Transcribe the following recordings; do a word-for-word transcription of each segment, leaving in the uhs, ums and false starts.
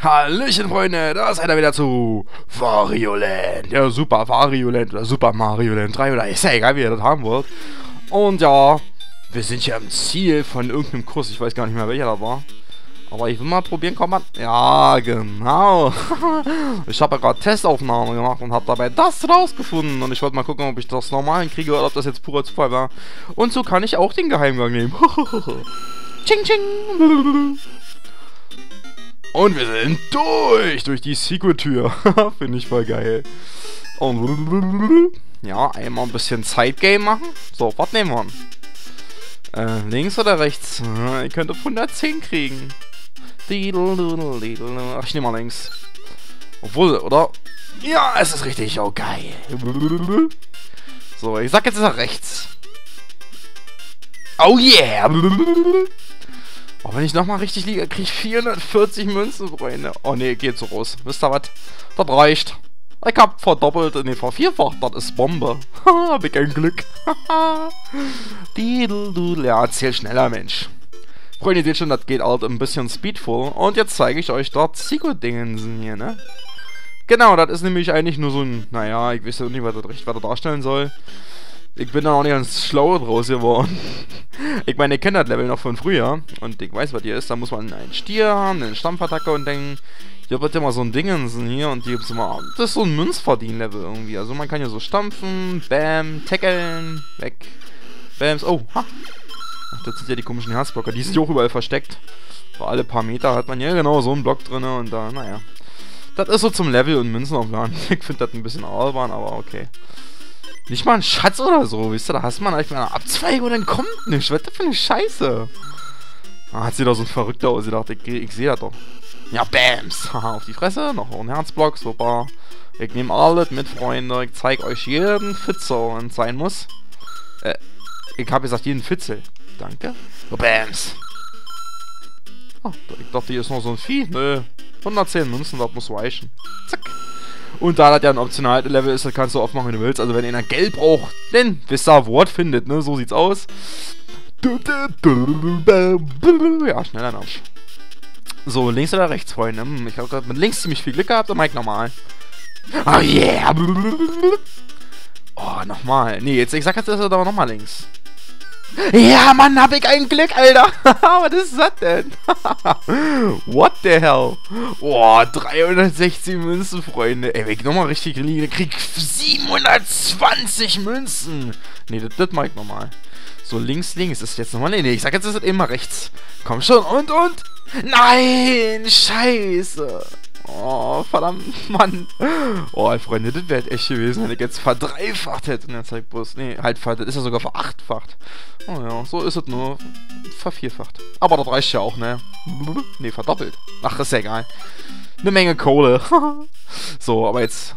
Hallöchen, Freunde, da seid ihr wieder zu Wario Land. Ja, Super Wario Land oder Super Mario Land drei oder ist ja egal, wie ihr das haben wollt. Und ja, wir sind hier am Ziel von irgendeinem Kurs, ich weiß gar nicht mehr, welcher da war. Aber ich will mal probieren, komm mal. Ja, genau. Ich habe ja gerade Testaufnahmen gemacht und habe dabei das rausgefunden. Und ich wollte mal gucken, ob ich das normal hinkriege oder ob das jetzt purer Zufall war. Und so kann ich auch den Geheimgang nehmen. Ching, ching. Und wir sind durch, durch die Secret-Tür. Finde ich voll geil. Und ja, einmal ein bisschen Side-Game machen. So, was nehmen wir an? Äh, links oder rechts? Ich könnte auf hundertzehn kriegen. Ach, ich nehme mal links. Obwohl, oder? Ja, es ist richtig. Oh, geil. So, ich sag jetzt ist er rechts. Oh, yeah. Oh, wenn ich nochmal richtig liege, kriege ich vierhundertvierzig Münzen, Freunde. Oh, ne, geht so raus. Wisst ihr was? Das reicht. Ich hab verdoppelt, ne, vervierfacht. Das ist Bombe. Haha, hab ich kein Glück. Haha. Ja, erzähl schneller, Mensch. Freunde, ihr seht schon, das geht halt ein bisschen speedful. Und jetzt zeige ich euch dort Secret-Dingensen hier, ne? Genau, das ist nämlich eigentlich nur so ein... Naja, ich weiß ja nicht, was das richtig weiter darstellen soll. Ich bin da noch nicht ganz schlau draus geworden. Ich meine, ihr kennt das Level noch von früher. Und ich weiß, was hier ist. Da muss man einen Stier haben, eine Stampfattacke und denken... Hier wird immer so ein Dingensen hier und hier gibt's immer... Das ist so ein Münzverdienlevel irgendwie. Also man kann hier so stampfen, bam, tackeln, weg, bams, oh, ha. Ach, das sind ja die komischen Herzblocker. Die sind ja auch überall versteckt. Bei alle paar Meter hat man hier genau so einen Block drin und da, naja. Das ist so zum Level und Münzen aufladen. Ich finde das ein bisschen albern, aber okay. Nicht mal ein Schatz oder so, wisst ihr, da hast man eigentlich mal eine Abzweigung und dann kommt nichts. Was ist das für eine Scheiße? Ah, hat sie doch so ein Verrückter aus. Ich dachte, ich, ich sehe das doch. Ja, bams. Haha, auf die Fresse. Noch ein Herzblock, super. Ich nehme alles mit, Freunde. Ich zeige euch jeden Fitzel und sein muss. Äh, ich habe gesagt, jeden Fitzel. Danke. Oh, bams. Oh, ich dachte, hier ist noch so ein Vieh. Nö. hundertzehn Münzen, das muss weichen. Zack. Und da das ja ein optionales Level ist, das kannst du aufmachen, wenn du willst. Also wenn einer Geld braucht, denn wisst ihr, wo er findet, ne? So sieht's aus. Ja, schneller nach. So, links oder rechts, Freunde? Ich habe gerade mit links ziemlich viel Glück gehabt, dann mach ich nochmal. Oh yeah! Oh, nochmal. Nee, jetzt, ich sag jetzt, das ist aber nochmal links. Ja, Mann, hab ich ein Glück, Alter. Was ist das denn? What the hell? Boah, dreihundertsechzig Münzen, Freunde. Ey, wenn ich nochmal richtig liege, krieg ich siebenhundertzwanzig Münzen. Nee, das, das mach ich nochmal. So, links, links. Ist jetzt nochmal... Nee, nee, ich sag jetzt, das ist immer rechts. Komm schon, und, und... Nein, scheiße. Oh, verdammt, Mann. Oh, Freunde, das wäre echt gewesen, wenn ich jetzt verdreifacht hätte in der Zeitbus. Nee, halt, das ist ja sogar verachtfacht. Oh ja, so ist es nur vervierfacht. Aber das reicht ja auch, ne? Ne, verdoppelt. Ach, ist ja egal. Eine Menge Kohle. So, aber jetzt...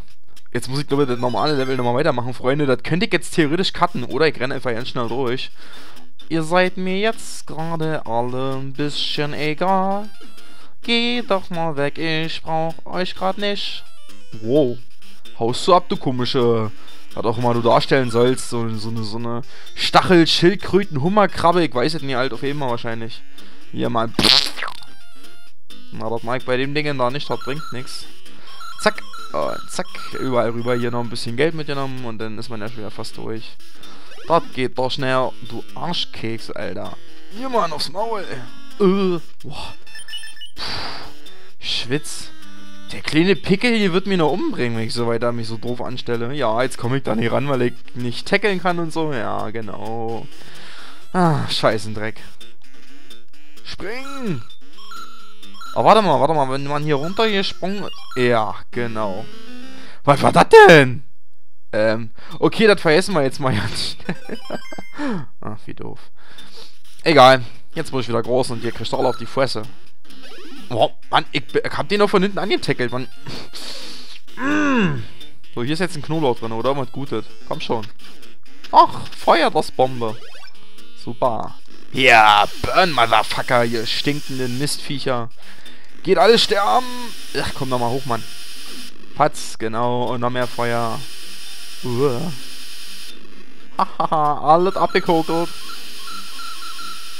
Jetzt muss ich, glaube ich, das normale Level nochmal weitermachen, Freunde. Das könnte ich jetzt theoretisch cutten, oder? Ich renne einfach ganz schnell durch. Ihr seid mir jetzt gerade alle ein bisschen egal. Geh doch mal weg, ich brauch euch grad nicht. Wow. Haust du ab, du komische... Was auch immer du darstellen sollst. So, so eine, so eine Stachel-Schildkröten-Hummerkrabbe. Ich weiß es nicht, halt auf jeden Fall wahrscheinlich. Hier mal... Na, das mag ich bei dem Ding da nicht. Das bringt nichts. Zack. Oh, zack, überall rüber, hier noch ein bisschen Geld mitgenommen und dann ist man ja schon wieder fast durch. Das geht doch schnell, du Arschkeks, Alter. Hier mal aufs Maul. Äh, boah. Puh, Schwitz. Der kleine Pickel hier wird mich noch umbringen, wenn ich so weiter mich so doof anstelle. Ja, jetzt komme ich da nicht ran, weil ich nicht tackeln kann und so. Ja, genau. Ah, Scheißendreck. Springen! Oh, warte mal, warte mal, wenn man hier runtergesprungen ist. Ja, genau. Was war das denn? Ähm, okay, das vergessen wir jetzt mal ganz schnell. Ach, wie doof. Egal, jetzt bin ich wieder groß und ihr kriegt alle auf die Fresse. Oh, Mann, ich, ich hab den noch von hinten angetackelt, Mann. Mm. So, hier ist jetzt ein Knoblauch drin, oder? Was Gutes. Komm schon. Ach, Feuer, das Bombe. Super. Ja, Burn, Motherfucker, ihr stinkenden Mistviecher. Geht alles sterben. Ach, komm doch mal hoch, Mann. Patz, genau. Und noch mehr Feuer. Uah. Hahaha, alles abgekokelt.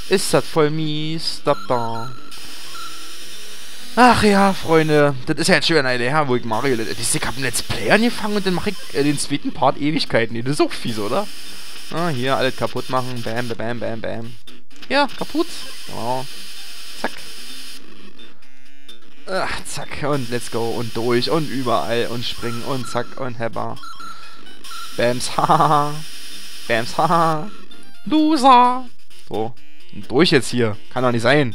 Ist das voll mies. Da, da. Ach ja, Freunde, das ist ja jetzt schon wieder eine Idee, wo ich Mario... Ich hab einen Let's Play angefangen und dann mache ich äh, den zweiten Part Ewigkeiten. Nee, das ist auch fies, oder? Ah, hier, alles kaputt machen. Bam, bam, bam, bam. Ja, kaputt. Genau. Zack. Ach, zack. Und let's go. Und durch. Und überall. Und springen. Und zack. Und hebbar. Bams. Haha. Bams. Haha. Loser. So. Und durch jetzt hier. Kann doch nicht sein.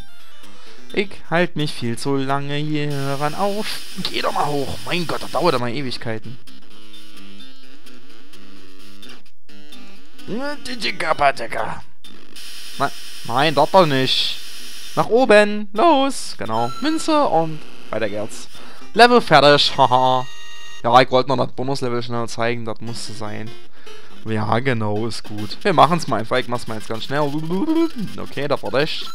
Ich halte mich viel zu lange hier ran auf. Geh doch mal hoch. Mein Gott, das dauert doch mal Ewigkeiten. Na, nein, dort doch nicht. Nach oben. Los. Genau. Münze und weiter geht's. Level fertig. Haha. Ja, ich wollte noch das Bonuslevel schnell zeigen. Das musste sein. Ja, genau. Ist gut. Wir machen's mal einfach. Ich mach's mal jetzt ganz schnell. Okay, das war recht.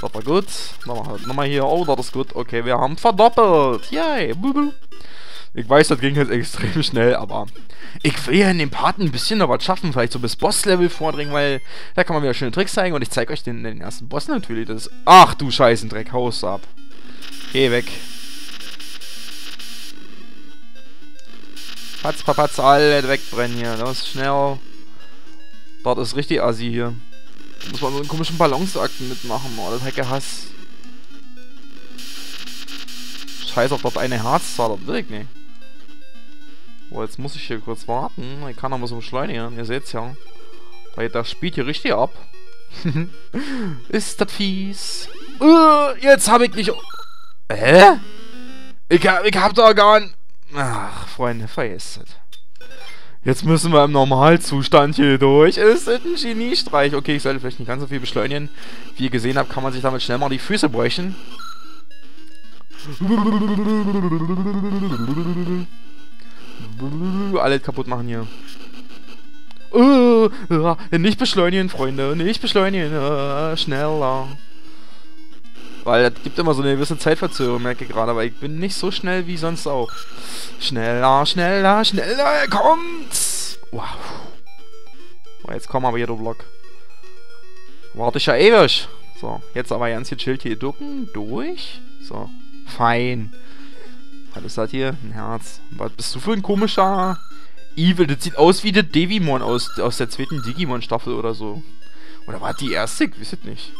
Das war gut. Nochmal hier. Oh, das ist gut. Okay, wir haben verdoppelt. Yay. Ich weiß, das ging jetzt extrem schnell, aber ich will ja in dem Part ein bisschen noch was schaffen. Vielleicht so bis Boss-Level vordringen, weil da kann man wieder schöne Tricks zeigen. Und ich zeige euch den, den ersten Boss natürlich. Das ist ach du Scheißen, Dreck, haust ab. Geh weg. Patz, papatz, alle wegbrennen hier. Los, schnell. Dort ist richtig assi hier. Da muss man so einen komischen Balanceakten mitmachen. Oh, das Hecke Hass. Scheiß auf dort eine Herzzahl, das will ich nicht. Boah, jetzt muss ich hier kurz warten. Ich kann aber so beschleunigen. Ihr seht's ja. Weil das spielt hier richtig ab. Ist das fies. Uh, jetzt hab ich mich... Hä? Ich hab, ich hab da gar nicht... Ach, Freunde, vergesst es. Jetzt müssen wir im Normalzustand hier durch. Ist das ein Geniestreich? Okay, ich sollte vielleicht nicht ganz so viel beschleunigen. Wie ihr gesehen habt, kann man sich damit schnell mal die Füße brechen. Alles kaputt machen hier. Uh, uh, nicht beschleunigen, Freunde. Nicht beschleunigen. Uh, schneller. Weil das gibt immer so eine gewisse Zeitverzögerung, merke ich gerade. Aber ich bin nicht so schnell wie sonst auch. Schneller, schneller, schneller. Kommt's. Wow. Oh, jetzt kommen aber hier, du Block. Warte ich ja ewig. So, jetzt aber ganz gechillt hier ducken. Durch. So. Fein. Was ist das hier? Ein Herz. Was bist du für ein komischer Evil? Das sieht aus wie der Devimon aus, aus der zweiten Digimon-Staffel oder so. Oder war die erste? Ich weiß es nicht.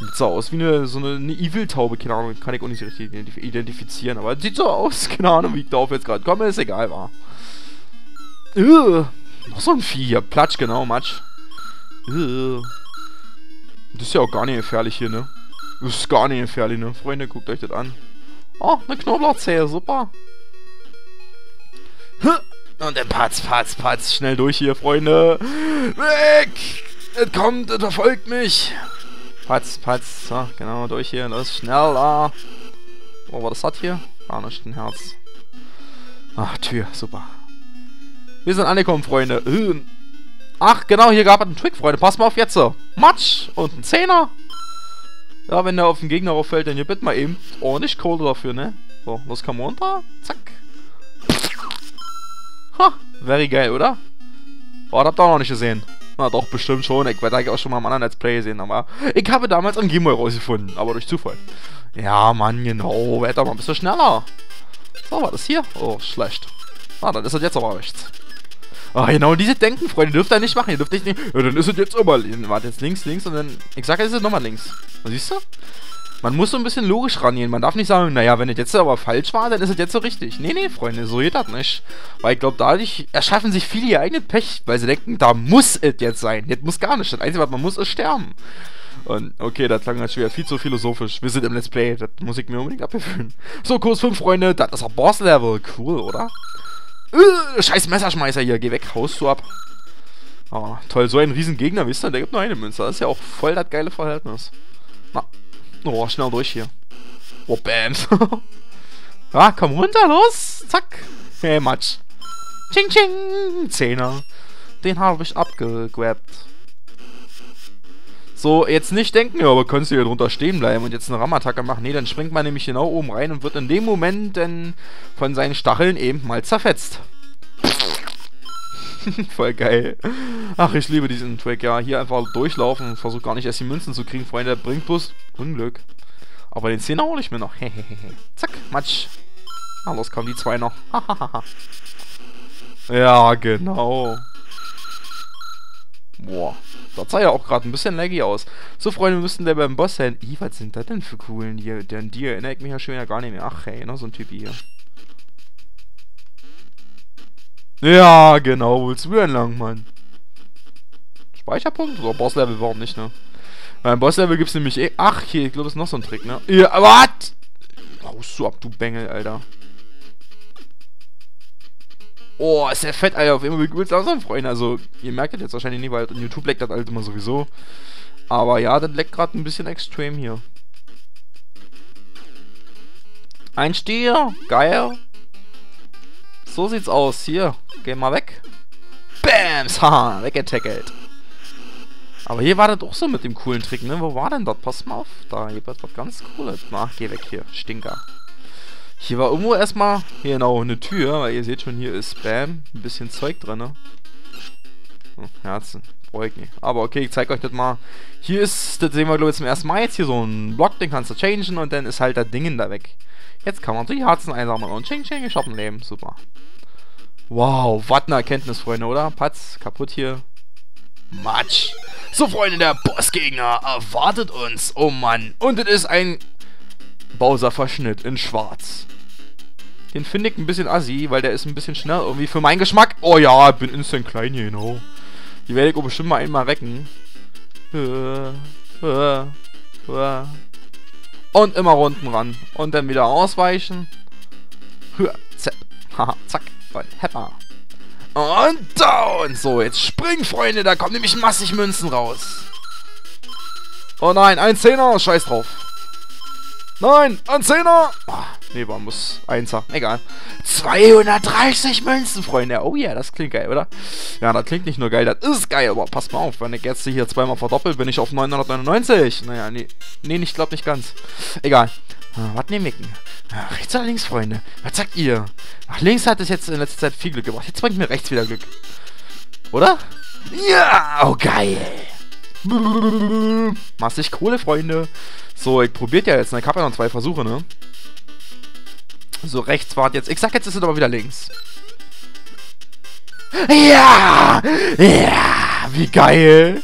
Das sah aus wie eine, so eine, eine Evil-Taube. Keine Ahnung, kann ich auch nicht richtig identifizieren. Aber das sieht so aus. Keine Ahnung, wie ich darauf jetzt gerade komme. Ist egal, war. Ugh. Noch so ein Vieh hier. Platsch, genau, Matsch. Ugh. Das ist ja auch gar nicht gefährlich hier, ne? Das ist gar nicht gefährlich, ne? Freunde, guckt euch das an. Oh, eine Knoblauchzehe, super. Und dann patz, patz, patz. Schnell durch hier, Freunde. Weg! Es kommt, es verfolgt mich. Patz, patz. So, genau, durch hier. Los, schneller. Oh, was ist das hier? Gar nicht ein Herz. Ach, Tür, super. Wir sind angekommen, Freunde. Ach, genau, hier gab es einen Trick, Freunde. Pass mal auf jetzt so. Matsch und ein Zehner. Ja, wenn der auf den Gegner auffällt, dann hier bitte mal eben ordentlich Kohle dafür, ne? So, los, komm runter. Zack. Ha, very geil, oder? Boah, das habt ihr auch noch nicht gesehen. Na doch, bestimmt schon. Ich werde eigentlich auch schon mal am anderen Let's Play gesehen, aber ich habe damals einen Gameboy rausgefunden, aber durch Zufall. Ja, Mann, genau. Werd doch mal ein bisschen schneller. So, was ist hier? Oh, schlecht. Ah, dann ist das jetzt aber rechts. Ah, genau diese Denken, Freunde, dürft ihr nicht machen. Ihr dürft nicht... Ja, dann ist es jetzt immer... Warte, jetzt links, links und dann... Ich sag, jetzt ist es nochmal links. Siehst du? Man muss so ein bisschen logisch rangehen. Man darf nicht sagen, naja, wenn es jetzt aber falsch war, dann ist es jetzt so richtig. Nee, nee, Freunde, so geht das nicht. Weil ich glaube, dadurch erschaffen sich viele ihr eigenes Pech, weil sie denken, da muss es jetzt sein. Jetzt muss gar nicht. Das Einzige, was man muss, ist sterben. Und okay, das klang jetzt schon wieder viel zu philosophisch. Wir sind im Let's Play. Das muss ich mir unbedingt abfühlen. So, Kurs fünf, Freunde. Das ist ein Boss-Level. Cool, oder? Uh, scheiß Messerschmeißer hier, geh weg, haust du ab. Oh, toll, so ein riesen Gegner, wisst ihr, der gibt nur eine Münze. Das ist ja auch voll das geile Verhältnis. Na, oh, schnell durch hier. Oh, bam. Ah, komm runter, los, zack. Hey, Matsch. Ching, ching, Zehner. Den habe ich abgegrabt. So, jetzt nicht denken, ja, aber könntest du hier drunter stehen bleiben und jetzt eine Rammattacke machen? Nee, dann springt man nämlich genau oben rein und wird in dem Moment dann von seinen Stacheln eben mal zerfetzt. Voll geil. Ach, ich liebe diesen Trick, ja. Hier einfach durchlaufen, versuch gar nicht erst die Münzen zu kriegen, Freunde. Bringt bloß Unglück. Aber den Zehner hole ich mir noch. Zack, Matsch. Na los, kommen die zwei noch. Ja, genau. Boah, das sah ja auch gerade ein bisschen laggy aus. So, Freunde, wir müssten da beim Boss sein. Ih, was sind das denn für coolen hier? Denn die erinnere ich mich ja schon wieder gar nicht mehr. Ach, hey, noch so ein Typ hier. Ja, genau, willst du denn lang, Mann? Speicherpunkt? Oder Bosslevel, warum nicht, ne? Beim Bosslevel gibt's nämlich eh... Ach, hier, ich glaube, das ist noch so ein Trick, ne? Ja, was? Raus so ab, du Bengel, Alter. Oh, ist der fett, Alter. Auf immer willst du langsam, Freunde. Also, ihr merkt das jetzt wahrscheinlich nicht, weil YouTube leckt das halt immer sowieso. Aber ja, das leckt gerade ein bisschen extrem hier. Ein Stier. Geil. So sieht's aus. Hier, geh mal weg. Bams, haha, weggetackelt. Aber hier war das auch so mit dem coolen Trick, ne? Wo war denn das? Pass mal auf. Da gibt es was ganz Cooles. Ach, geh weg hier. Stinker. Hier war irgendwo erstmal, hier genau, eine Tür, weil ihr seht schon, hier ist, bam, ein bisschen Zeug drin, ne? Oh, Herzen. Brauch ich nicht. Aber okay, ich zeig euch das mal. Hier ist, das sehen wir, glaube ich, zum ersten Mal jetzt hier so ein Block, den kannst du changen und dann ist halt das Ding da weg. Jetzt kann man die Herzen einsammeln und ching, ching, ich hab ein Leben. Super. Wow, was eine Erkenntnis, Freunde, oder? Patz, kaputt hier. Matsch. So, Freunde, der Bossgegner erwartet uns. Oh Mann. Und es ist ein Bowser-Verschnitt in schwarz. Den finde ich ein bisschen assi, weil der ist ein bisschen schnell irgendwie für meinen Geschmack. Oh ja, ich bin instant klein hier, genau. Die werde ich auch bestimmt mal einmal wecken. Und immer unten ran. Und dann wieder ausweichen. Haha, zack. Und heppa. Und down. So, jetzt springen, Freunde. Da kommen nämlich massig Münzen raus. Oh nein, ein Zehner. Scheiß drauf. Nein, ein Zehner. Oh, nee, man muss Einser. Egal. zweihundertdreißig Münzen, Freunde. Oh ja, yeah, das klingt geil, oder? Ja, das klingt nicht nur geil, das ist geil. Aber passt mal auf, wenn ich jetzt hier zweimal verdoppel, bin ich auf neunhundertneunundneunzig. Naja, nee. Nee, ich glaube nicht ganz. Egal. Was nehmen wir denn? Rechts oder links, Freunde? Was sagt ihr? Nach links hat es jetzt in letzter Zeit viel Glück gebracht. Jetzt bringt mir rechts wieder Glück. Oder? Ja! Oh, geil! Massig Kohle, Freunde. So, ich probiert ja jetzt. Ich habe ja noch zwei Versuche, ne? So, rechts war jetzt. Ich sag, jetzt ist es aber wieder links. Ja! Ja! Wie geil!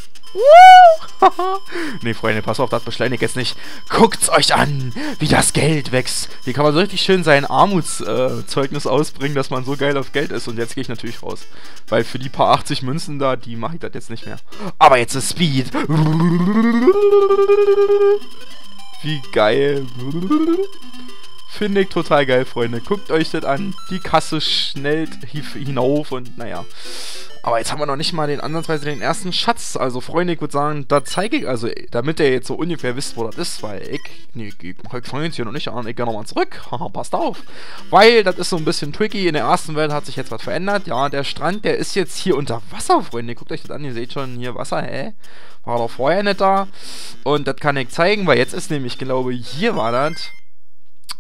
Ne, Freunde, pass auf, das beschleunigt jetzt nicht. Guckt's euch an, wie das Geld wächst. Hier kann man so richtig schön sein Armutszeugnis äh, ausbringen, dass man so geil auf Geld ist. Und jetzt gehe ich natürlich raus. Weil für die paar achtzig Münzen da, die mache ich das jetzt nicht mehr. Aber jetzt ist Speed. Wie geil. Finde ich total geil, Freunde. Guckt euch das an. Die Kasse schnellt hinauf und naja. Aber jetzt haben wir noch nicht mal den ansatzweise den ersten Schatz. Also, Freunde, ich würde sagen, da zeige ich, also, damit ihr jetzt so ungefähr wisst, wo das ist, weil ich, nee, ich mache jetzt hier noch nicht an, ich gehe nochmal zurück. Haha, passt auf. Weil, das ist so ein bisschen tricky. In der ersten Welt hat sich jetzt was verändert. Ja, der Strand, der ist jetzt hier unter Wasser, Freunde. Guckt euch das an, ihr seht schon hier Wasser, hä? War doch vorher nicht da. Und das kann ich zeigen, weil jetzt ist nämlich, glaube ich, hier war das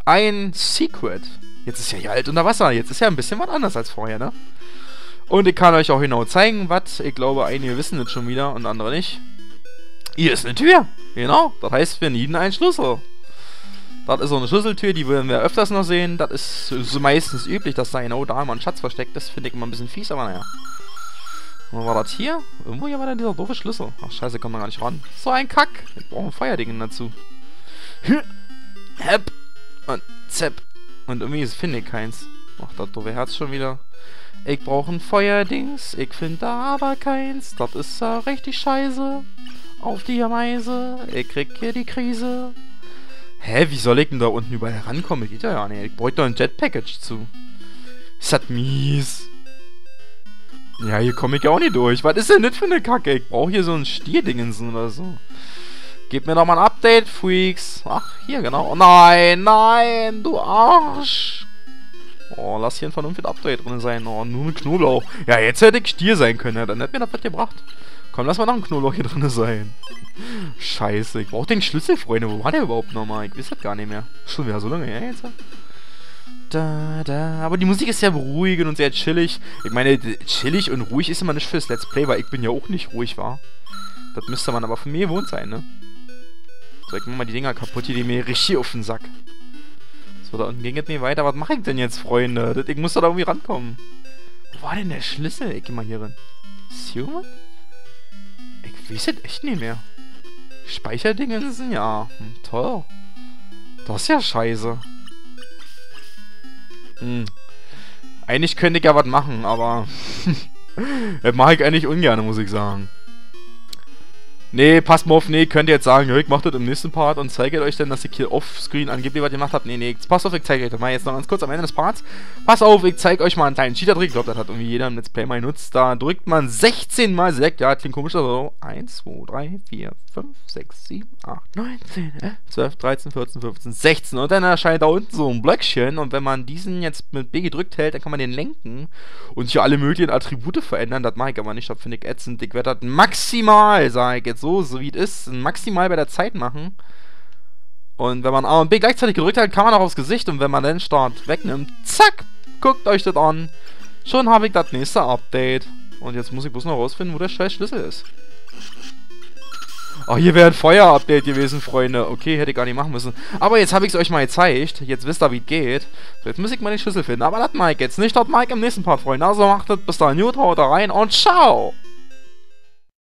ein Secret. Jetzt ist ja hier halt unter Wasser. Jetzt ist ja ein bisschen was anders als vorher, ne? Und ich kann euch auch genau zeigen, was. Ich glaube, einige wissen das schon wieder und andere nicht. Hier ist eine Tür. Genau. Das heißt, wir nehmen einen Schlüssel. Das ist so eine Schlüsseltür, die werden wir öfters noch sehen. Das ist so meistens üblich, dass da genau da mal ein Schatz versteckt ist. Finde ich immer ein bisschen fies, aber naja. Und war das hier? Irgendwo hier war da dieser doofe Schlüssel. Ach, scheiße, kommen wir gar nicht ran. So ein Kack. Ich brauche ein Feuerding dazu. Hep. Und Zepp. Und irgendwie finde ich keins. Ach, das doofe Herz schon wieder. Ich brauche ein Feuerdings, ich finde da aber keins. Das ist ja richtig scheiße. Auf die Meise, ich krieg hier die Krise. Hä, wie soll ich denn da unten überall rankommen? Geht ja nicht. Ich bräuchte doch ein Jetpackage zu. Ist das mies. Ja, hier komme ich ja auch nicht durch. Was ist denn das für eine Kacke? Ich brauche hier so ein Stierdingensen oder so. Gebt mir doch mal ein Update, Freaks. Ach, hier genau. Oh, nein, nein, du Arsch. Oh, lass hier ein vernünftiges Update drin sein. Oh, nur ein Knoblauch. Ja, jetzt hätte ich Stier sein können. Ja, dann hätte mir das was gebracht. Komm, lass mal noch ein Knoblauch hier drin sein. Scheiße, ich brauch den Schlüssel, Freunde. Wo war der überhaupt nochmal? Ich weiß das gar nicht mehr. Schon wieder so lange her jetzt. Da, da. Aber die Musik ist sehr beruhigend und sehr chillig. Ich meine, chillig und ruhig ist immer nicht fürs Let's Play, weil ich bin ja auch nicht ruhig, wa? Das müsste man aber von mir gewohnt sein, ne? Direkt mal die Dinger kaputt, hier, die mir richtig auf den Sack. So, da unten ging es nicht weiter. Was mache ich denn jetzt, Freunde? Ich muss da, da irgendwie rankommen. Wo war denn der Schlüssel? Ich geh mal hier rein. Ist hier was? Ich weiß es echt nicht mehr. Speicherdingensen? Ja. Hm, toll. Das ist ja scheiße. Hm. Eigentlich könnte ich ja was machen, aber... das mache ich eigentlich ungern, muss ich sagen. Nee, passt mal auf, nee, könnt ihr jetzt sagen, ja, ich mach das im nächsten Part und zeige euch dann, dass ich hier offscreen angeblich was gemacht habe. Nee, nee, passt auf, ich zeige euch das mal jetzt noch ganz kurz am Ende des Parts. Pass auf, ich zeige euch mal einen kleinen Cheater-Trick. Ich glaube, das hat irgendwie jeder im Let's Play mal genutzt. Da drückt man sechzehn mal Select. Ja, klingt komisch, also eins, zwei, drei, vier, fünf, sechs, sieben, acht, neun, zehn, elf, zwölf, dreizehn, vierzehn, fünfzehn, sechzehn. Und dann erscheint da unten so ein Blöckchen. Und wenn man diesen jetzt mit B gedrückt hält, dann kann man den lenken und hier alle möglichen Attribute verändern. Das mache ich aber nicht, das finde ich ätzend. Ich werde das maximal, sage ich jetzt, so, so wie es ist, maximal bei der Zeit machen. Und wenn man A und B gleichzeitig gedrückt hat, kann man auch aufs Gesicht. Und wenn man den Start wegnimmt, zack, guckt euch das an. Schon habe ich das nächste Update. Und jetzt muss ich bloß noch rausfinden, wo der scheiß Schlüssel ist. Oh, hier wäre ein Feuer-Update gewesen, Freunde. Okay, hätte ich gar nicht machen müssen. Aber jetzt habe ich es euch mal gezeigt. Jetzt wisst ihr, wie es geht. So, jetzt muss ich mal den Schlüssel finden. Aber das mache ich jetzt nicht. Das mache ich im nächsten Part, Freunde. Also macht das bis dahin gut, haut da rein und ciao!